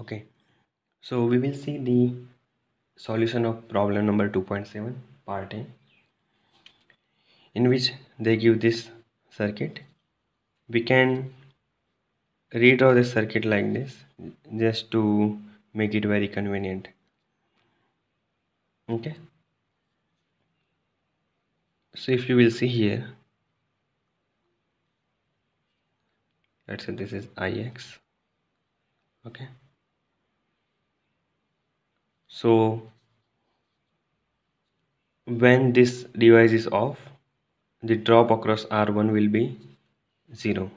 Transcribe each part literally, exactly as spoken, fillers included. Okay, so we will see the solution of problem number two point seven part A, in which they give this circuit. We can redraw the circuit like this just to make it very convenient. Okay, so if you will see here, let's say this is I X. Okay, so when this device is off, the drop across R one will be zero.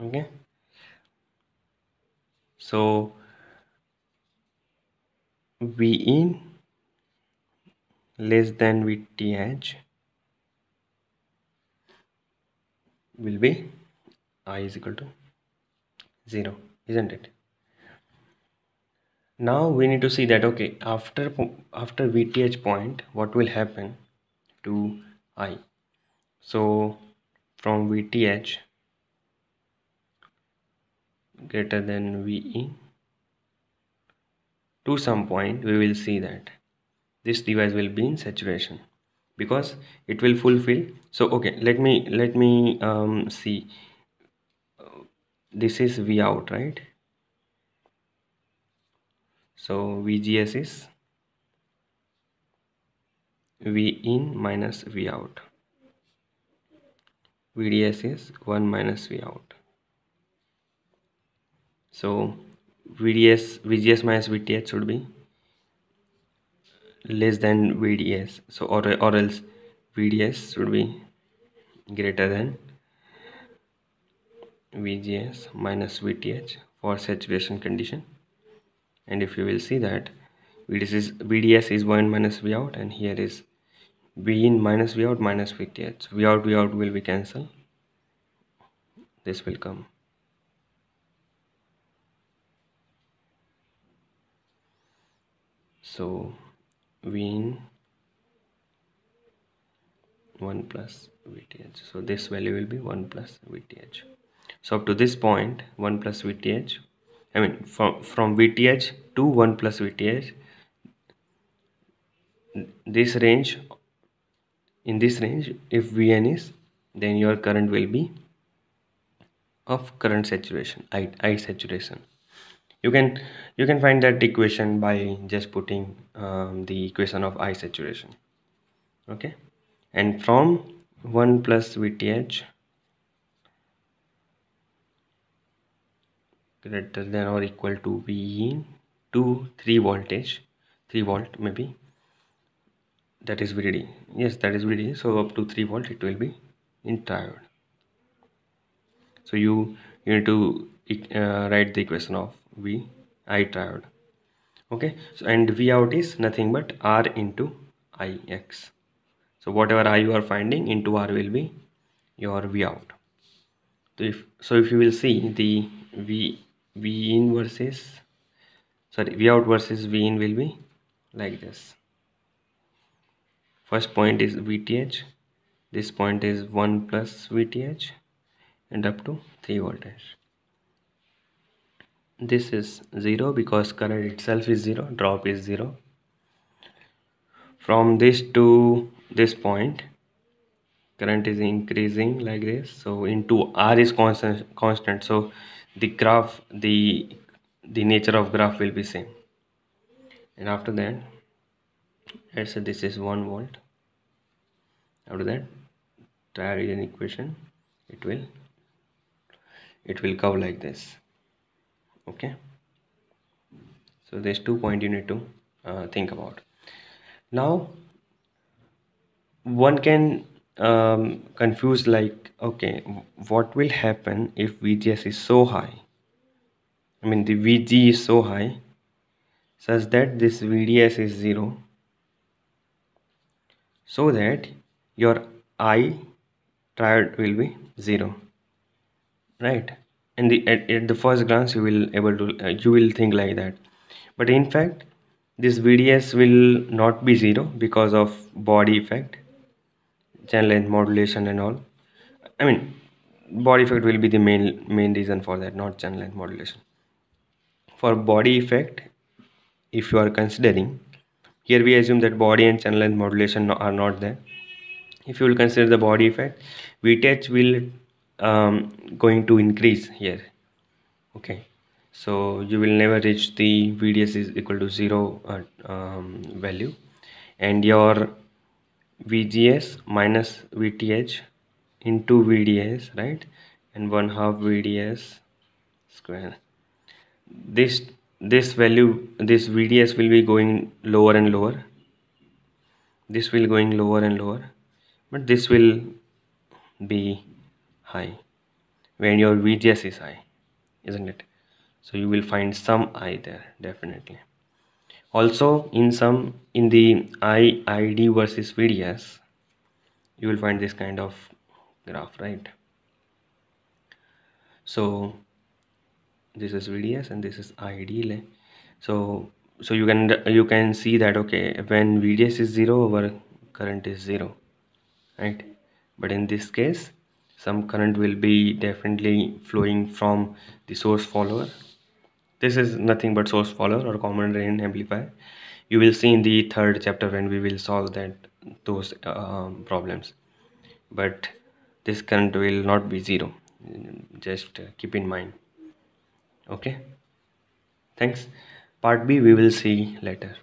Okay, so V in less than V T H will be I is equal to zero, isn't it? Now we need to see that, okay, after after V T H point, what will happen to I? So from V T H greater than V E to some point, we will see that this device will be in saturation because it will fulfill. So okay, let me let me um, see. This is V out, right? So V G S is V in minus V out. V D S is one minus V out. So V D S, V G S minus V T H should be less than V D S. So or or else V D S should be greater than V G S minus V T H for saturation condition. And if you will see that V D S is, V D S is one minus V out, and here is V in minus V out minus V T H. V out V out will be cancelled. This will come. So V in one plus V T H. So this value will be one plus V T H. So up to this point, one plus V T H, I mean from, from V T H to one plus V T H, this range, in this range, if V N is, then your current will be of current saturation, I, I saturation. You can, you can find that equation by just putting um, the equation of I saturation. Okay, and from one plus V T H greater than or equal to V in to three voltage, three volt maybe, that is V D D. Yes, that is V D D. So up to three volt it will be in triode. So you, you need to uh, write the equation of V I triode. Okay, so and V out is nothing but R into I X. So whatever I you are finding into R will be your V out. So if, so if you will see the V V in versus, sorry, V out versus V in will be like this. First point is V T H, this point is one plus V T H and up to three voltage. This is zero because current itself is zero, drop is zero. From this to this point, current is increasing like this. So into R is constant, constant. So the graph, the the nature of graph will be same. And after that, let's say this is one volt. After that, triadian equation, it will it will curve like this. Okay, so there's two point you need to uh, think about. Now one can um, confuse, like, okay, what will happen if V G S is so high, I mean the V G is so high such that this V D S is zero, so that your I triode will be zero, right? And the at, at the first glance you will able to uh, you will think like that, but in fact this V D S will not be zero because of body effect, channel length modulation and all. I mean body effect will be the main main reason for that, not channel length modulation. for body effect, if you are considering, here we assume that body and channel length modulation are not there. If you will consider the body effect, V T H will um, going to increase here. Okay, so you will never reach the V D S is equal to zero uh, um, value, and your V G S minus V T H into V D S, right, and one half V D S square. This this value, this V D S will be going lower and lower. This will going lower and lower, but this will be high when your V G S is high, isn't it? So you will find some I there definitely. Also in some in the I I D versus V D S, you will find this kind of graph, right? So this is V D S and this is I D. So so you can you can see that okay, when V D S is zero, our current is zero, right? But in this case, some current will be definitely flowing from the source follower. This is nothing but source follower or common drain amplifier. You will see in the third chapter when we will solve that those um, problems. But this current will not be zero. Just keep in mind. Okay, thanks. Part B we will see later.